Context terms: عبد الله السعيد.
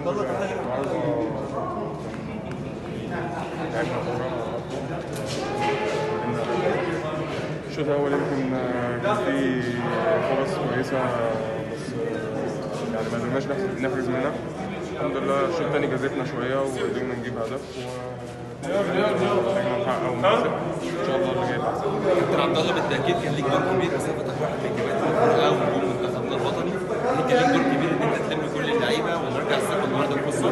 الشوط الأول يمكن كان فيه فرص كويسة بس يعني ما قدرناش نحرز منها. الحمد لله الشوط الثاني جازفنا شوية وقدرنا نجيب هدف ونحقق أو نكسب إن شاء الله اللي جاي أحسن. كابتن عبد الله بالتأكيد كان ليك جول كبير مسافة واحد من الجوانب، أول جول منتخبنا الوطني، كان ليك جول